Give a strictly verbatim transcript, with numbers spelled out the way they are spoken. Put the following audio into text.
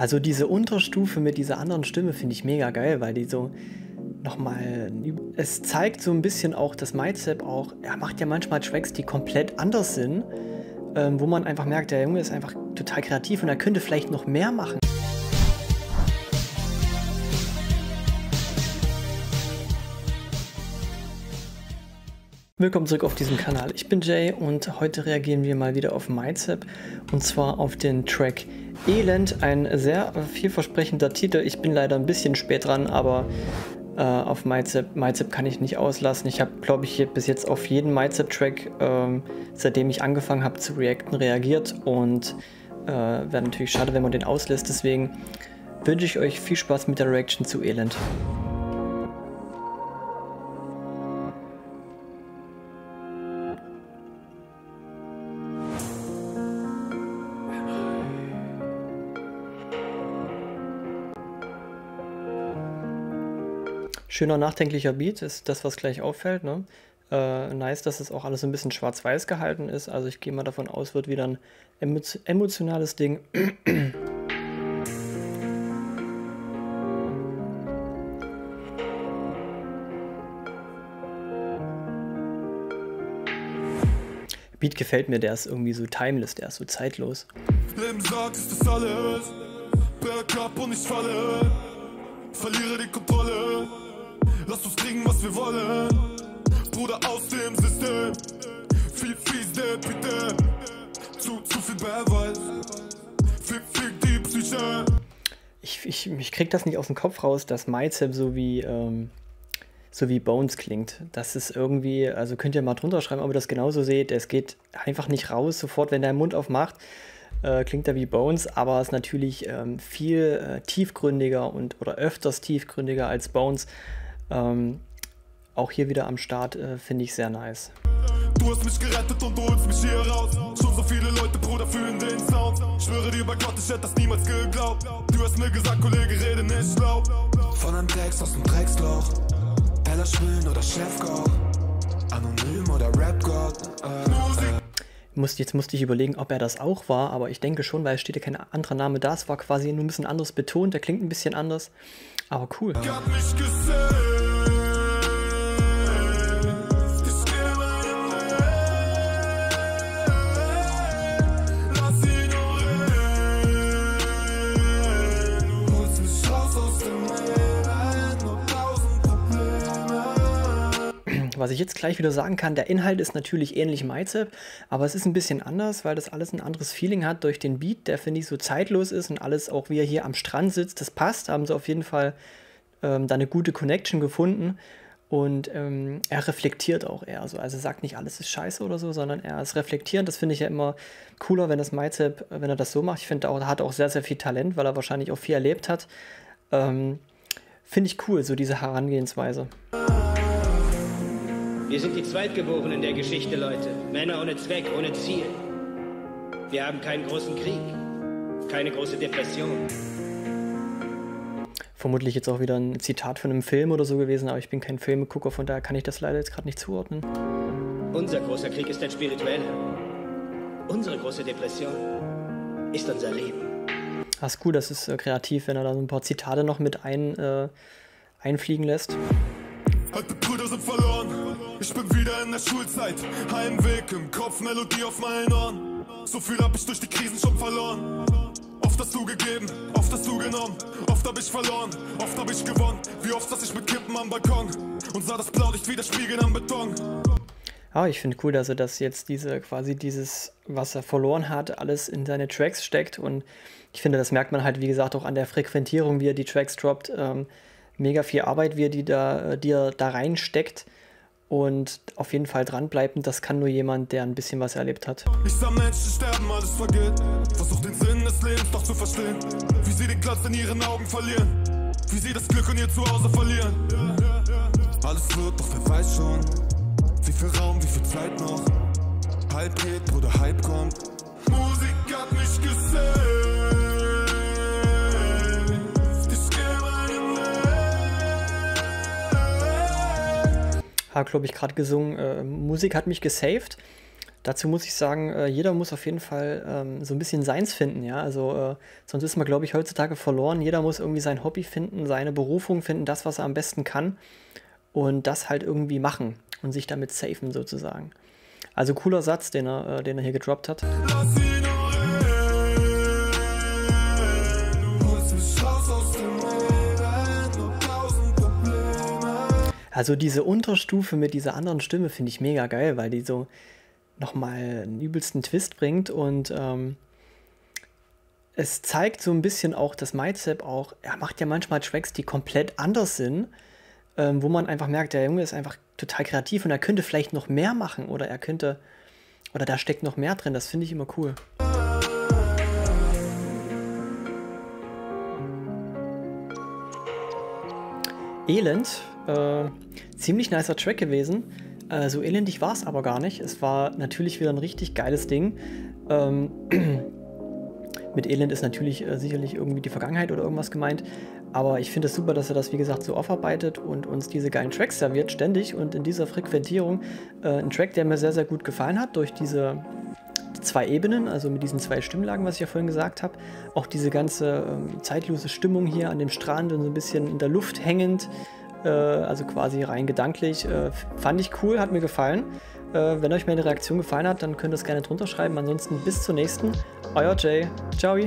Also diese Unterstufe mit dieser anderen Stimme finde ich mega geil, weil die so nochmal, es zeigt so ein bisschen auch, dass MiZeb auch, er macht ja manchmal Tracks, die komplett anders sind, ähm, wo man einfach merkt, der Junge ist einfach total kreativ und er könnte vielleicht noch mehr machen. Willkommen zurück auf diesem Kanal. Ich bin Jay und heute reagieren wir mal wieder auf MiZeb und zwar auf den Track Elend. Ein sehr vielversprechender Titel. Ich bin leider ein bisschen spät dran, aber äh, auf MiZeb, MiZeb kann ich nicht auslassen. Ich habe, glaube ich, bis jetzt auf jeden MiZeb-Track, ähm, seitdem ich angefangen habe zu reacten, reagiert und äh, wäre natürlich schade, wenn man den auslässt. Deswegen wünsche ich euch viel Spaß mit der Reaction zu Elend. Schöner nachdenklicher Beat ist das, was gleich auffällt. Ne? Äh, nice, dass es auch alles so ein bisschen schwarz-weiß gehalten ist. Also ich gehe mal davon aus, wird wieder ein emo emotionales Ding. Beat gefällt mir, der ist irgendwie so timeless, der ist so zeitlos. Leben sagt, ist das alles. Berg ab und ich falle. Verliere die Kontrolle. Lass uns kriegen, was wir wollen. Bruder aus dem System. Viel fiese bitte. Zu, zu viel Beweis. Fick, fick die Psyche. Ich, ich, ich krieg das nicht aus dem Kopf raus, dass MiZeb so wie, ähm, so wie Bones klingt. Das ist irgendwie, also könnt ihr mal drunter schreiben, ob ihr das genauso seht. Es geht einfach nicht raus, sofort, wenn der Mund aufmacht. Äh, klingt er wie Bones, aber ist natürlich ähm, viel äh, tiefgründiger und oder öfters tiefgründiger als Bones. Ähm, auch hier wieder am Start, äh, finde ich sehr nice. Du hast mich gerettet und du holst mich hier raus. Schon so viele Leute, Bruder, fühlen den Sound. Schwöre dir bei Gott, ich hätte das niemals geglaubt. Du hast mir gesagt, Kollege, rede nicht laut. Von einem Text aus dem Drecksloch. Heller Schwimmen oder Chefkoch. Anonym oder Rapgott. Äh, äh. Jetzt musste ich überlegen, ob er das auch war, aber ich denke schon, weil es steht ja kein anderer Name da. Es war quasi nur ein bisschen anders betont, der klingt ein bisschen anders, aber cool. Ich hab mich gesehen, ich geh meinen Weg, lass ihn nur reden. Holst mich raus aus dem Leben, nur tausend Probleme. Was ich jetzt gleich wieder sagen kann, der Inhalt ist natürlich ähnlich MiZeb, aber es ist ein bisschen anders, weil das alles ein anderes Feeling hat durch den Beat, der, finde ich, so zeitlos ist und alles, auch wie er hier am Strand sitzt, das passt, haben sie auf jeden Fall ähm, da eine gute Connection gefunden und ähm, er reflektiert auch eher so, also er sagt nicht, alles ist scheiße oder so, sondern er ist reflektierend, das finde ich ja immer cooler, wenn das MiZeb, wenn er das so macht. Ich finde, er hat auch sehr, sehr viel Talent, weil er wahrscheinlich auch viel erlebt hat. Ähm, finde ich cool, so diese Herangehensweise. Wir sind die Zweitgeborenen in der Geschichte, Leute. Männer ohne Zweck, ohne Ziel. Wir haben keinen großen Krieg, keine große Depression. Vermutlich jetzt auch wieder ein Zitat von einem Film oder so gewesen, aber ich bin kein Filmegucker, von daher kann ich das leider jetzt gerade nicht zuordnen. Unser großer Krieg ist ein spiritueller. Unsere große Depression ist unser Leben. Das ist cool, das ist äh, kreativ, wenn er da so ein paar Zitate noch mit ein, äh, einfliegen lässt. Alte Brüder sind verloren, ich bin wieder in der Schulzeit. Heimweg im Kopf, Melodie auf meinen Ohren. So viel hab ich durch die Krisen schon verloren. Oft hast du gegeben, oft hast du genommen. Oft hab ich verloren, oft hab ich gewonnen. Wie oft saß ich mit Kippen am Balkon und sah das Blaulicht wie der Spiegel am Beton. Ah, ich finde cool, dass er das jetzt, diese quasi dieses, was er verloren hat, alles in seine Tracks steckt. Und ich finde, das merkt man halt, wie gesagt, auch an der Frequentierung, wie er die Tracks droppt. Ähm, mega viel Arbeit, wie er die da, die er da reinsteckt und auf jeden Fall dranbleibt. Und das kann nur jemand, der ein bisschen was erlebt hat. Ich sah Menschen sterben, alles vergeht. Versuch den Sinn des Lebens doch zu verstehen. Wie sie den Glanz in ihren Augen verlieren. Wie sie das Glück in ihr Zuhause verlieren. Alles wird, doch wer weiß schon. Wie viel Raum, wie viel Zeit noch. Halb geht oder halb kommt. Musik hat mich gesehen. Habe, glaube ich, gerade gesungen, äh, Musik hat mich gesaved. Dazu muss ich sagen, äh, jeder muss auf jeden Fall ähm, so ein bisschen seins finden, ja, also äh, sonst ist man, glaube ich, heutzutage verloren. Jeder muss irgendwie sein Hobby finden, seine Berufung finden, das, was er am besten kann und das halt irgendwie machen und sich damit safen sozusagen. Also cooler Satz, den er, äh, den er hier gedroppt hat. Also diese Unterstufe mit dieser anderen Stimme finde ich mega geil, weil die so nochmal einen übelsten Twist bringt und ähm, es zeigt so ein bisschen auch, dass MiZeb auch, er macht ja manchmal Tracks, die komplett anders sind, ähm, wo man einfach merkt, der Junge ist einfach total kreativ und er könnte vielleicht noch mehr machen oder er könnte, oder da steckt noch mehr drin, das finde ich immer cool. Elend, äh, ziemlich nicer Track gewesen, äh, so elendig war es aber gar nicht, es war natürlich wieder ein richtig geiles Ding, ähm, mit Elend ist natürlich äh, sicherlich irgendwie die Vergangenheit oder irgendwas gemeint, aber ich finde es super, dass er das wie gesagt so aufarbeitet und uns diese geilen Tracks serviert ständig und in dieser Frequentierung äh, ein Track, der mir sehr sehr gut gefallen hat durch diese zwei Ebenen, also mit diesen zwei Stimmlagen, was ich ja vorhin gesagt habe. Auch diese ganze ähm, zeitlose Stimmung hier an dem Strand und so ein bisschen in der Luft hängend, äh, also quasi rein gedanklich, äh, fand ich cool, hat mir gefallen. Äh, wenn euch meine Reaktion gefallen hat, dann könnt ihr es gerne drunter schreiben. Ansonsten bis zur nächsten. Euer Jay. Ciao.